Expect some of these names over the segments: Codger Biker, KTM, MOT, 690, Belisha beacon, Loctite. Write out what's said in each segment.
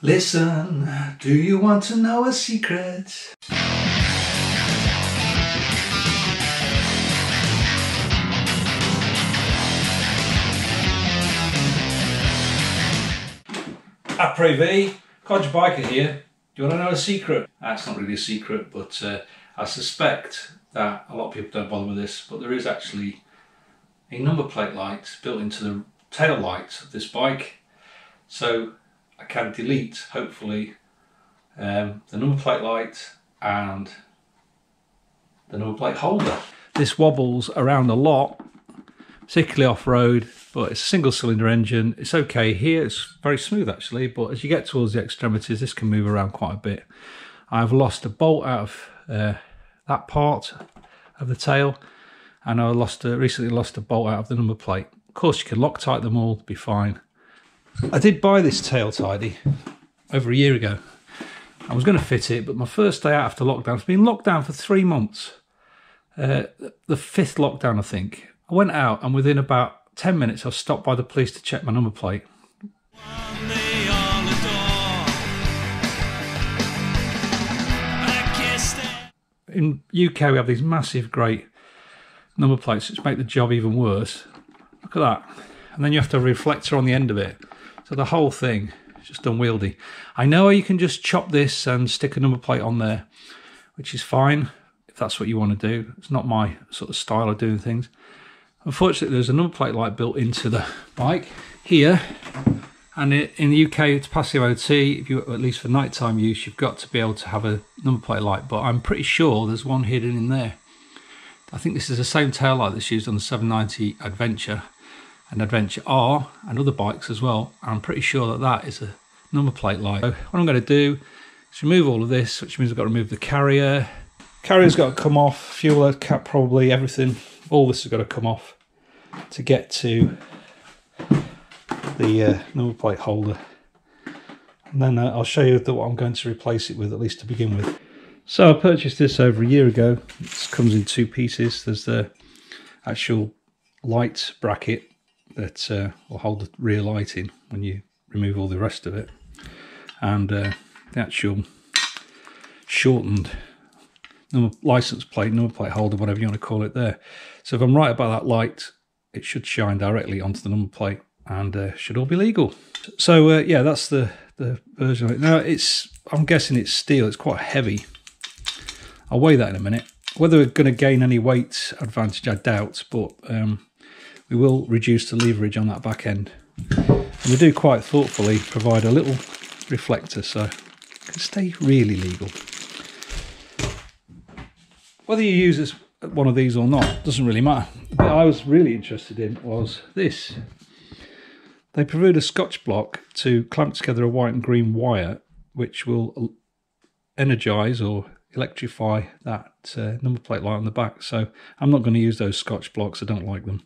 Listen, do you want to know a secret? Après V, Codger Biker here. Do you want to know a secret? That's not really a secret, but I suspect that a lot of people don't bother with this, but there is actually a number plate light built into the tail light of this bike, so I can delete, hopefully, the number plate light and the number plate holder. This wobbles around a lot, particularly off-road, but it's a single cylinder engine. It's okay here, it's very smooth actually, but as you get towards the extremities, this can move around quite a bit. I've lost a bolt out of that part of the tail, and I recently lost a bolt out of the number plate. Of course, you can Loctite them all, be fine. I did buy this tail tidy over a year ago. I was going to fit it, but my first day out after lockdown, it's been locked down for 3 months. The fifth lockdown, I think. I went out and within about 10 minutes I was stopped by the police to check my number plate. In UK we have these massive great number plates which make the job even worse. Look at that. And then you have to have a reflector on the end of it. So the whole thing is just unwieldy. I know you can just chop this and stick a number plate on there, which is fine if that's what you want to do. It's not my sort of style of doing things. Unfortunately, there's a number plate light built into the bike here, and in the UK to pass the MOT, if you, at least for nighttime use, you've got to be able to have a number plate light, but I'm pretty sure there's one hidden in there. I think this is the same tail light that's used on the 790 Adventure and Adventure R and other bikes as well, and I'm pretty sure that that is a number plate light. So what I'm going to do is remove all of this, which means I've got to remove the carrier. Carrier's got to come off, fuel load cap probably, everything. All this has got to come off to get to the number plate holder, and then I'll show you what I'm going to replace it with, at least to begin with. So I purchased this over a year ago. This comes in two pieces. There's the actual light bracket that will hold the rear light in when you remove all the rest of it, and the actual shortened license plate, number plate holder, whatever you want to call it there. So if I'm right about that light, it should shine directly onto the number plate and should all be legal. So yeah, that's the version of it. Now I'm guessing it's steel, it's quite heavy. I'll weigh that in a minute. Whether we're going to gain any weight advantage, I doubt, but we will reduce the leverage on that back end. And we do quite thoughtfully provide a little reflector so it can stay really legal. Whether you use this, one of these or not, doesn't really matter. The bit I was really interested in was this. They provide a Scotch block to clamp together a white and green wire, which will energise or electrify that number plate light on the back. So I'm not going to use those Scotch blocks, I don't like them.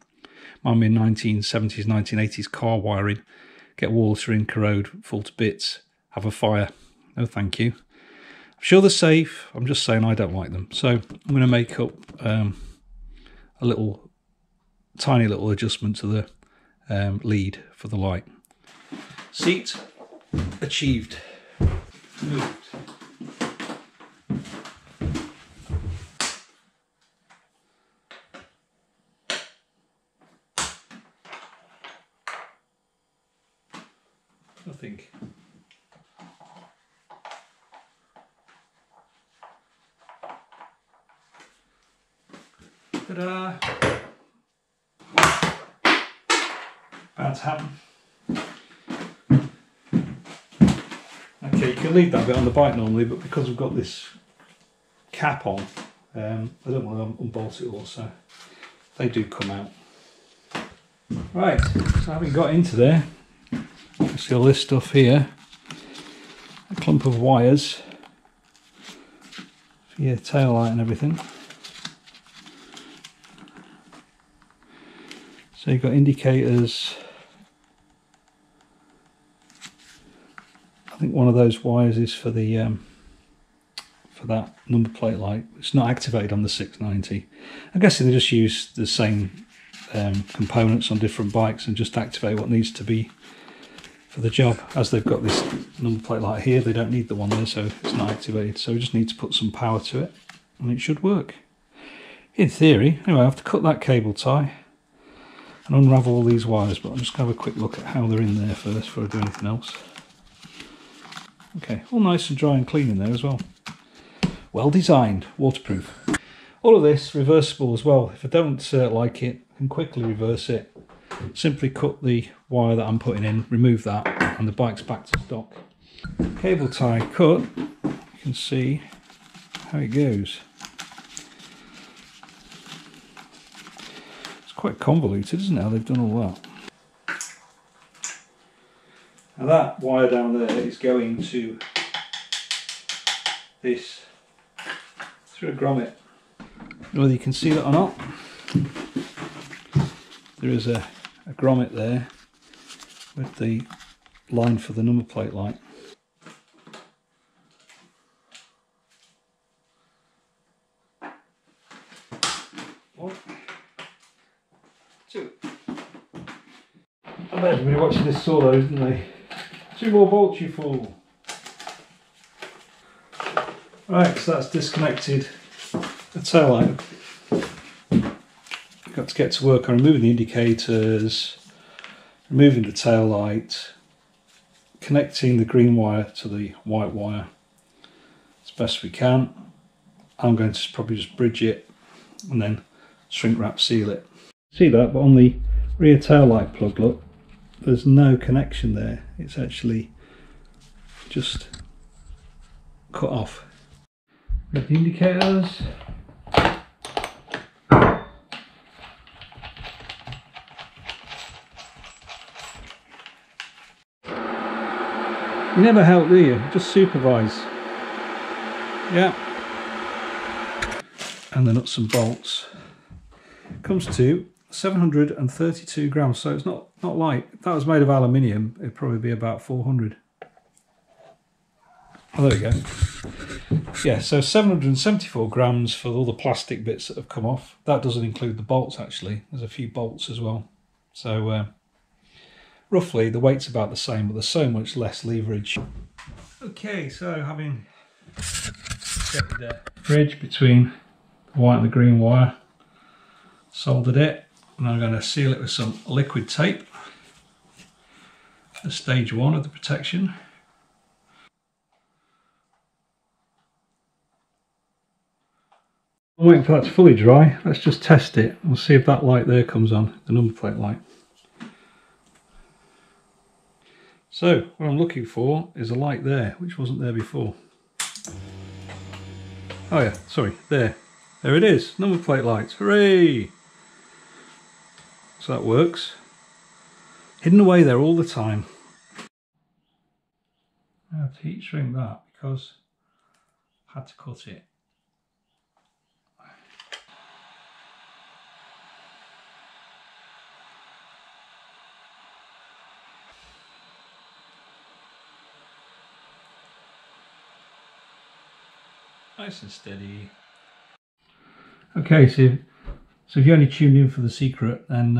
Mine were in 1970s, 1980s car wiring. Get water in, corrode, fall to bits, have a fire. No thank you. Sure, they're safe, I'm just saying I don't like them. So I'm going to make up a little tiny little adjustment to the lead for the light. Seat achieved. Moved. Nothing. Ta-da! About to happen. Okay, you can leave that bit on the bike normally, but because we've got this cap on, I don't want to unbolt it all, so they do come out. Right, so having got into there, you can see all this stuff here, a clump of wires for your tail light and everything. So you've got indicators, I think one of those wires is for the for that number plate light. It's not activated on the 690. I'm guessing they just use the same components on different bikes and just activate what needs to be for the job. As they've got this number plate light here, they don't need the one there, so it's not activated. So we just need to put some power to it and it should work. In theory, anyway, I have to cut that cable tie and unravel all these wires, but I'm just going to have a quick look at how they're in there first before I do anything else. Okay, all nice and dry and clean in there as well. Well designed, waterproof. All of this reversible as well. If I don't like it, I can quickly reverse it. Simply cut the wire that I'm putting in, remove that, and the bike's back to stock. Cable tie cut, you can see how it goes. It's quite convoluted, isn't it, how they've done all that. Now that wire down there is going to this through a grommet. Whether you can see that or not, there is a grommet there with the line for the number plate light. One, two. I bet everybody watching this saw those, didn't they? Two more bolts, you fool! Right, so that's disconnected the tail light. Got to get to work on removing the indicators, removing the tail light, connecting the green wire to the white wire as best we can. I'm going to probably just bridge it and then shrink wrap seal it. See that, but on the rear tail light plug, look, there's no connection there. It's actually just cut off. Got the indicators. You never help, do you? Just supervise. Yeah. And the nuts and bolts. Comes to 732 grams, so it's not light. If that was made of aluminium, it'd probably be about 400. Oh, there we go. Yeah, so 774 grams for all the plastic bits that have come off. That doesn't include the bolts, actually. There's a few bolts as well. So roughly the weight's about the same, but there's so much less leverage. Okay, so having checked the bridge between the white and the green wire, soldered it, and I'm going to seal it with some liquid tape. That's stage one of the protection. I'm waiting for that to fully dry. Let's just test it. We'll see if that light there comes on, the number plate light. So what I'm looking for is a light there, which wasn't there before. Oh yeah, sorry, there. There it is, number plate lights, hooray! So that works. Hidden away there all the time. I have to heat shrink that because I had to cut it. Nice and steady. Okay, so if you only tuned in for the secret, then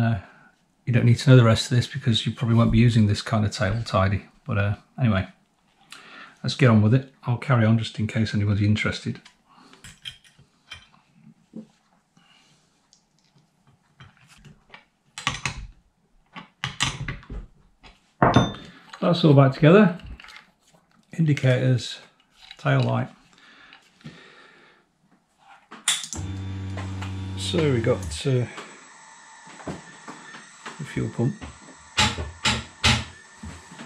you don't need to know the rest of this because you probably won't be using this kind of tail tidy. But anyway, let's get on with it. I'll carry on just in case anybody's interested. That's all back together. Indicators, tail light. So we got the fuel pump,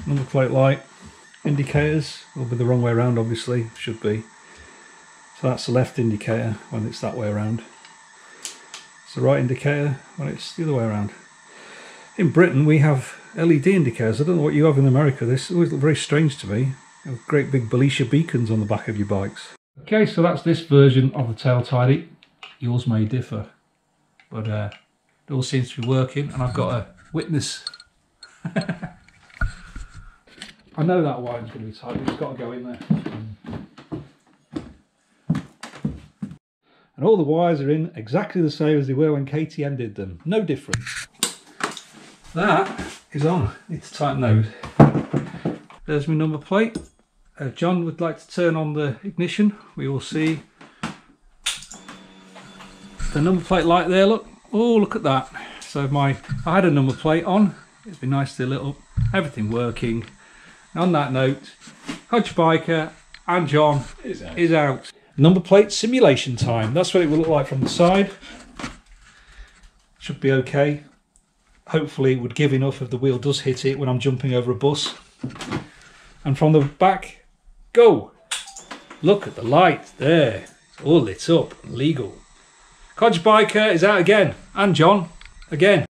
number plate light, indicators, will be the wrong way around obviously, should be. So that's the left indicator when it's that way around. It's the right indicator when it's the other way around. In Britain we have LED indicators. I don't know what you have in America, this always looked very strange to me. You have great big Belisha beacons on the back of your bikes. Okay, so that's this version of the tail tidy. Yours may differ. But it all seems to be working, and I've got a witness. I know that wire's going to be tight, it's got to go in there. And all the wires are in exactly the same as they were when KTM did them. No difference. That is on. Need to tighten those. There's my number plate. John would like to turn on the ignition. We will see the number plate light there. Look, oh, look at that. So I had a number plate on. It'd be nice to lit up. Everything working. And on that note, Codger Biker and John is out. Number plate simulation time. That's what it will look like from the side. Should be okay. Hopefully it would give enough if the wheel does hit it when I'm jumping over a bus. And from the back, go! Look at the light there. It's all lit up and legal. Codger Biker is out again. And John, again.